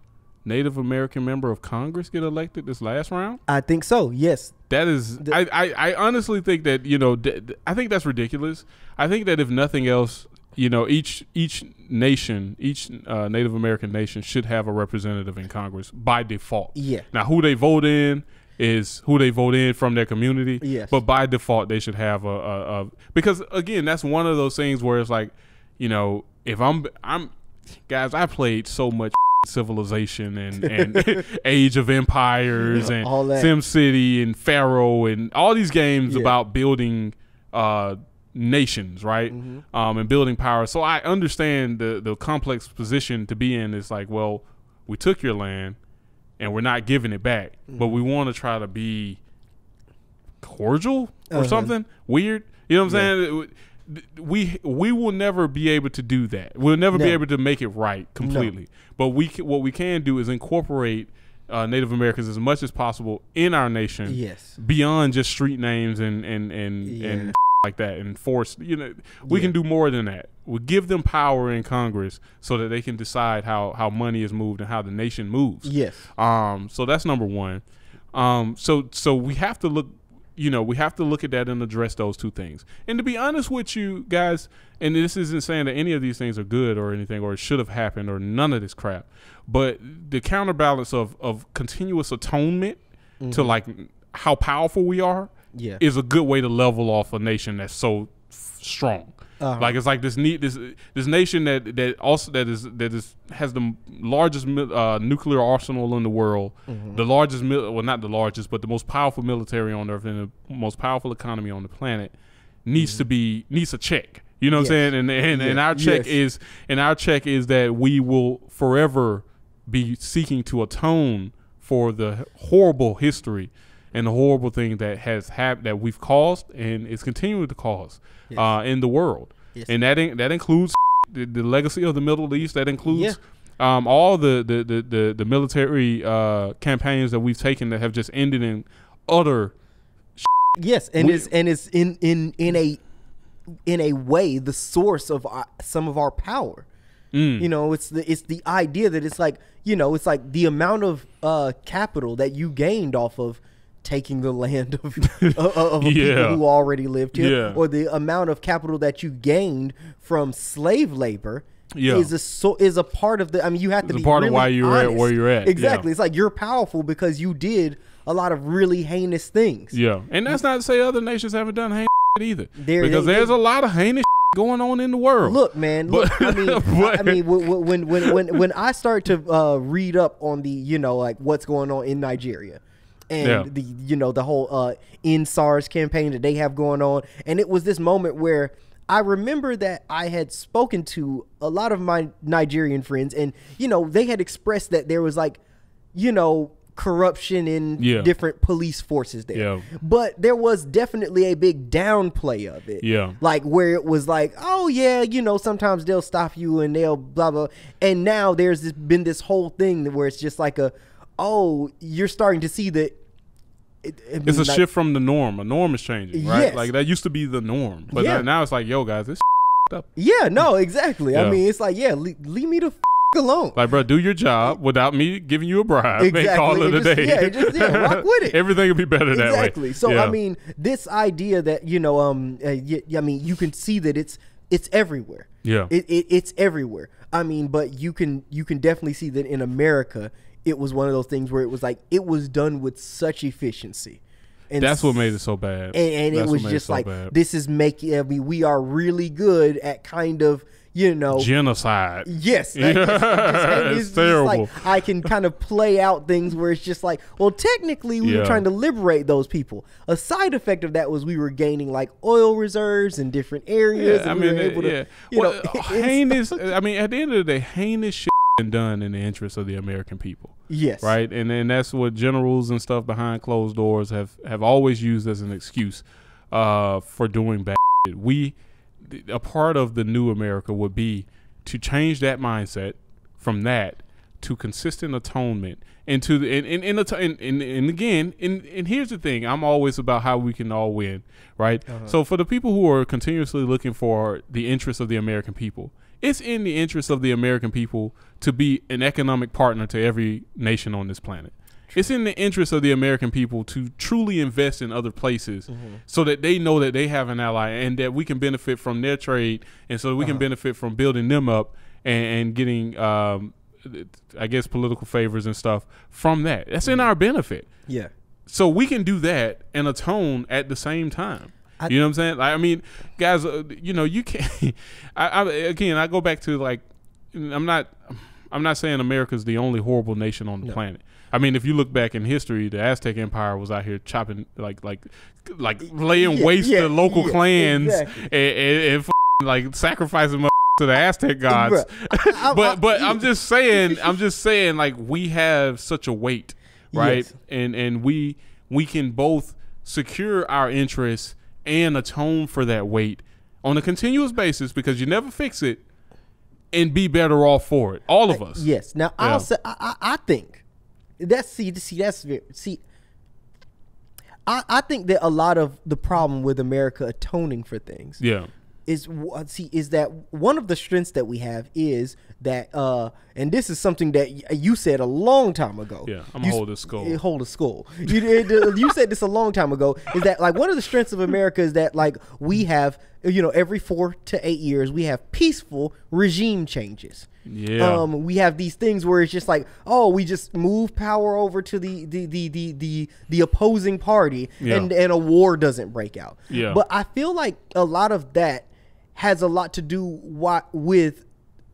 Native American member of Congress get elected this last round? I think so, yes. That is, I honestly think that, you know, I think that's ridiculous. I think that if nothing else, you know, each nation, each Native American nation should have a representative in Congress by default. Yeah. Now, who they vote in is who they vote in from their community. Yes. But by default, they should have a because, again, that's one of those things where it's like, you know, if I'm guys, I played so much Civilization and Age of Empires and Sim City and Pharaoh and all these games about building nations, right? And building power. So I understand the complex position to be in. It's like, well, we took your land and we're not giving it back, but we want to try to be cordial or something weird. You know what I'm saying? We will never be able to do that. We'll never be able to make it right completely. But what we can do is incorporate Native Americans as much as possible in our nation. Yes. Beyond just street names and like that and force. You know, we can do more than that. We give them power in Congress so that they can decide how money is moved and how the nation moves. Yes. So that's number one. So we have to look. You know, we have to look at that and address those two things. And to be honest with you guys, and this isn't saying that any of these things are good or anything, or it should have happened, or none of this crap, but the counterbalance of continuous atonement to like how powerful we are is a good way to level off a nation that's so strong. Like, it's like this nation that has the largest nuclear arsenal in the world, the largest well, not the largest, but the most powerful military on earth and the most powerful economy on the planet needs to be a check. You know what I'm saying? And our check is that we will forever be seeking to atone for the horrible history and the horrible thing that has happened, that we've caused and is continuing to cause in the world. Yes. And that includes the legacy of the Middle East. That includes all the military campaigns that we've taken that have just ended in utter and it's in a way the source of some of our power. You know, it's the idea that it's like, you know, it's like the amount of capital that you gained off of taking the land of people who already lived here, or the amount of capital that you gained from slave labor yeah. is a part of the. I mean, you have to be part really of why you're honest. At where you're at. Exactly. Yeah. It's like you're powerful because you did a lot of really heinous things. Yeah, and that's not to say other nations haven't done heinous shit either, because there's a lot of heinous shit going on in the world. Look, man. Look, I mean, when I start to read up on the like what's going on in Nigeria. And the the whole End SARS campaign that they have going on, and it was this moment where I remember that I had spoken to a lot of my Nigerian friends, and they had expressed that there was like corruption in different police forces there, but there was definitely a big downplay of it, like where it was like, oh yeah, sometimes they'll stop you and they'll blah blah, and now there's been this whole thing where it's just like a you're starting to see that it's a shift from the norm. A norm is changing, right? Yes. Like that used to be the norm, but now it's like, yo, guys, this shit up. Yeah, no, exactly. I mean, it's like, leave me the f alone. Like, bro, do your job without me giving you a bribe. Exactly. And call it a day. Yeah, rock with it. Everything will be better that way. Exactly. So, I mean, this idea that I mean, you can see that it's everywhere. Yeah, it's everywhere. I mean, but you can definitely see that in America. It was one of those things where it was like it was done with such efficiency, and that's what made it so bad. And it was just like this is making. I mean, we are really good at kind of genocide. Yes, it's terrible. Like, I can kind of play out things where it's just like, well, technically we were trying to liberate those people. A side effect of that was we were gaining like oil reserves in different areas. Yeah, and we were able to, heinous. I mean, at the end of the day, heinous shit been done in the interest of the American people. Yes. Right? And that's what generals and stuff behind closed doors have always used as an excuse for doing bad shit. A part of the new America would be to change that mindset from that to consistent atonement and to the and again, and here's the thing, I'm always about how we can all win, right? So for the people who are continuously looking for the interests of the American people, it's in the interest of the American people to be an economic partner to every nation on this planet. True. It's in the interest of the American people to truly invest in other places so that they know that they have an ally and that we can benefit from their trade, and so that we can benefit from building them up and getting, I guess, political favors and stuff from that. That's in our benefit. Yeah. So we can do that and atone at the same time. You know what I'm saying? Like, I mean, guys, you can't. I go back to, like, I'm not saying America's the only horrible nation on the planet. I mean, if you look back in history, the Aztec Empire was out here chopping, like laying waste to local clans and like sacrificing to the Aztec gods. But I'm just saying, like, we have such a weight, right? Yes. And we can both secure our interests and atone for that weight on a continuous basis, because you never fix it, and be better off for it. All of us. Yes. Now I'll say, I think that's I think that a lot of the problem with America atoning for things is that one of the strengths that we have is that and this is something that you said a long time ago. Yeah, I'm hold a skull. Hold a skull. You said this a long time ago. Is that, like, one of the strengths of America is that, like, we have every 4 to 8 years we have peaceful regime changes. Yeah. We have these things where it's just like, oh, we just move power over to the opposing party, and a war doesn't break out. Yeah. But I feel like a lot of that has a lot to do with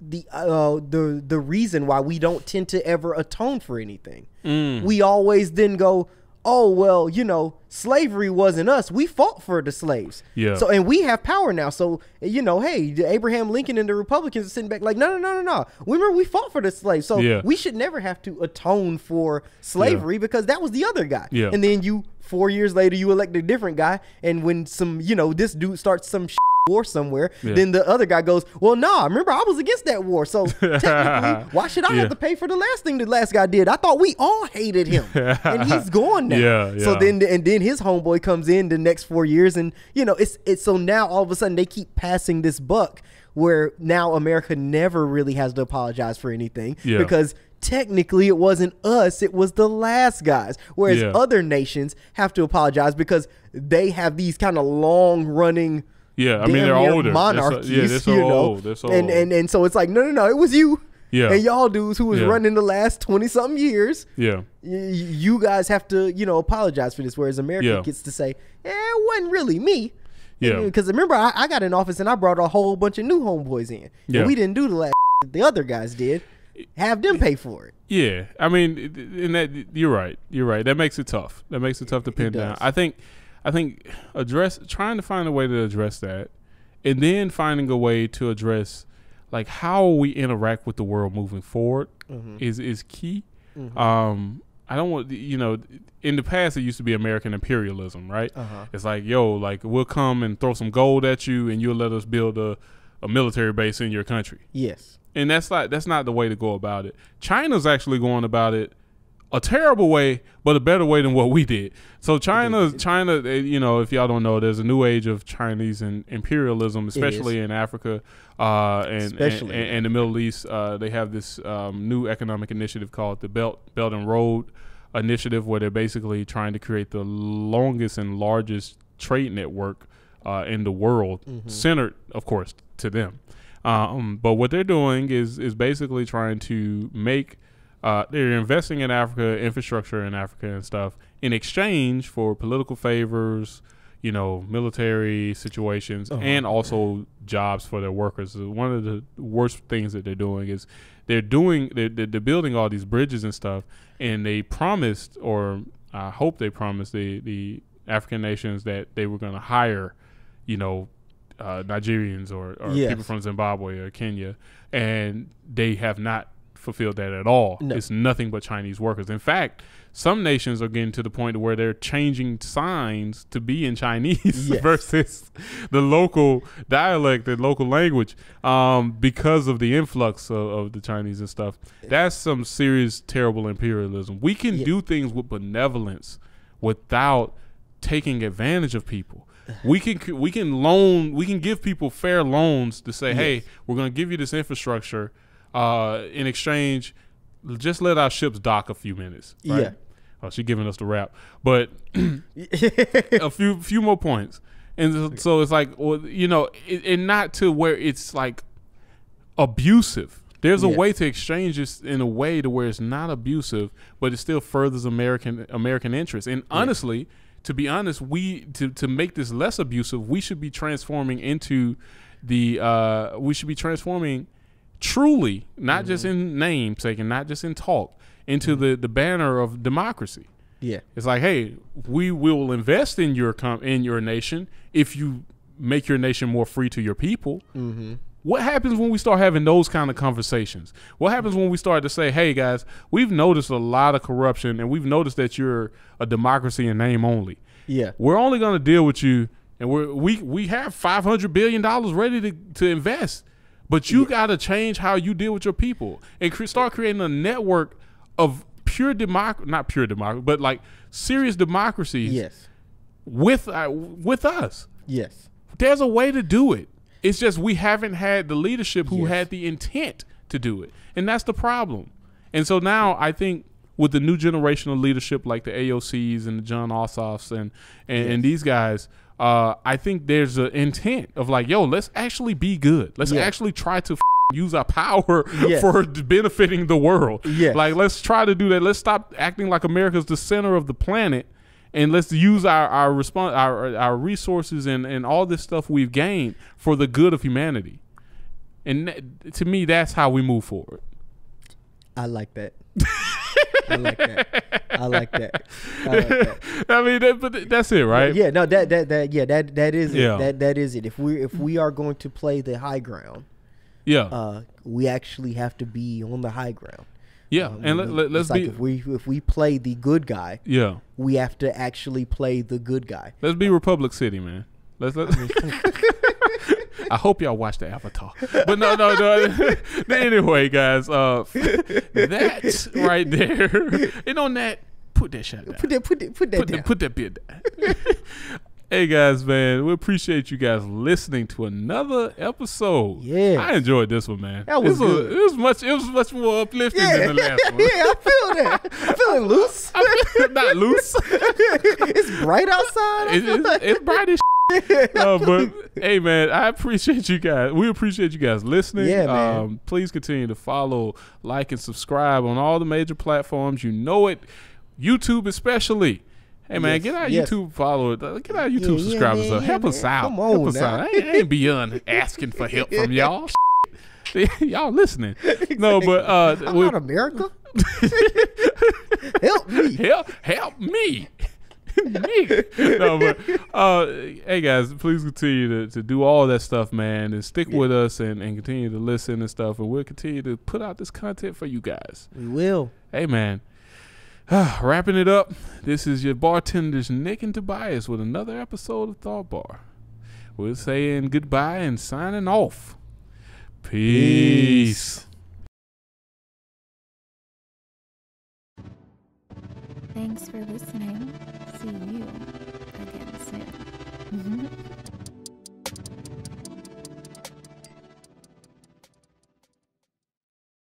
the reason why we don't tend to ever atone for anything. We always then go, oh, well, slavery wasn't us. We fought for the slaves. Yeah. So, and we have power now. So, hey, Abraham Lincoln and the Republicans are sitting back like, no. Remember, we fought for the slaves. So we should never have to atone for slavery because that was the other guy. Yeah. And then 4 years later, you elect a different guy. And when this dude starts some war somewhere, then the other guy goes, well, nah, remember, I was against that war, so technically why should I have to pay for the last thing the last guy did? I thought we all hated him and he's gone now. So then his homeboy comes in the next 4 years, and it's so now all of a sudden they keep passing this buck where now America never really has to apologize for anything because technically it wasn't us, it was the last guys, whereas other nations have to apologize because they have these kind of long running Yeah, I mean they're older. Monarchies, they're so old. They're so old, and so it's like no, it was you. Yeah, and y'all dudes who was running the last 20-something years. Yeah, you guys have to apologize for this. Whereas America gets to say, it wasn't really me. Yeah, because remember I got in office and I brought a whole bunch of new homeboys in. Yeah, and we didn't do the last that the other guys did. Have them pay for it. Yeah, I mean, and that you're right. You're right. That makes it tough. That makes it tough to pin down. I think trying to find a way to address that, and then finding a way to address like how we interact with the world moving forward is key. I don't want in the past it used to be American imperialism, right? It's like, yo, like we'll come and throw some gold at you, and you'll let us build a military base in your country. Yes, and that's not the way to go about it. China's actually going about it a terrible way, but a better way than what we did. So China, if y'all don't know, there's a new age of Chinese and imperialism, especially in Africa and the Middle East. They have this new economic initiative called the Belt and Road Initiative, where they're basically trying to create the longest and largest trade network in the world, centered, of course, to them. But what they're doing is basically trying to make they're investing in Africa, infrastructure in Africa and stuff, in exchange for political favors, military situations, and also jobs for their workers. One of the worst things that they're doing is they're building all these bridges and stuff, and they promised, or I hope they promised, the African nations that they were going to hire, Nigerians or people from Zimbabwe or Kenya, and they have not fulfilled that at all. No. It's nothing but Chinese workers. In fact, some nations are getting to the point where they're changing signs to be in Chinese versus the local dialect, the local language, because of the influx of the Chinese and stuff. That's some serious, terrible imperialism. We can do things with benevolence without taking advantage of people. We can give people fair loans to say, hey, we're going to give you this infrastructure. In exchange, just let our ships dock a few minutes. Right? Yeah. Oh, she's giving us the rap. But a few more points. And so it's like, well, and not to where it's like abusive. There's a way to exchange this in a way to where it's not abusive, but it still furthers American interests. And honestly, to be honest, to make this less abusive, we should be transforming into truly, not just in namesake and not just in talk, into the banner of democracy. Yeah, it's like, hey, we will invest in your nation if you make your nation more free to your people. What happens when we start having those kind of conversations? What happens when we start to say, hey guys, we've noticed a lot of corruption, and we've noticed that you're a democracy in name only. Yeah, we're only going to deal with you, and we have $500 billion ready to invest. But you got to change how you deal with your people and start creating a network of pure democracy, not pure democracy, but like serious democracies with us. Yes. There's a way to do it. It's just we haven't had the leadership who had the intent to do it. And that's the problem. And so now I think with the new generation of leadership, like the AOCs and the John Ossoffs and these guys, I think there's an intent of like, yo, let's actually be good. Let's actually try to use our power for benefiting the world. Yes. Like, let's try to do that. Let's stop acting like America's the center of the planet, and let's use our resources and all this stuff we've gained for the good of humanity. And to me, that's how we move forward. I like that. I like that. I like that. I like that. I mean, but that's it, right? Yeah. No, that is it. That is it. If we are going to play the high ground, we actually have to be on the high ground. Yeah, and let's like be. If we play the good guy, we have to actually play the good guy. Let's be Republic City, man. Let's. I hope y'all watch the Avatar. But no. Anyway, guys, that right there. And on that, put that shot down. Put that beer down. Hey, guys, man, we appreciate you guys listening to another episode. Yeah, I enjoyed this one, man. That was good. It was much more uplifting than the last one. Yeah, I feel that. I'm feeling loose. I'm not loose. It's bright outside. It's bright as shit. No, but hey, man, I appreciate you guys. We appreciate you guys listening. Yeah, man. Please continue to follow, like, and subscribe on all the major platforms. You know it. YouTube especially. Hey, man, yes, get our YouTube followers. Get our YouTube subscribers up. Help us out. Come on, help us out. I ain't beyond asking for help from y'all. Y'all listening. No, but I'm not America. Help me. Help me. No, but hey guys, please continue to do all that stuff, man, and stick with us and continue to listen and stuff, and we'll continue to put out this content for you guys. We will. Hey, man. Wrapping it up, this is your bartenders Nick and Tobias with another episode of Thought Bar. We're saying goodbye and signing off. Peace. Thanks for listening. See you again soon.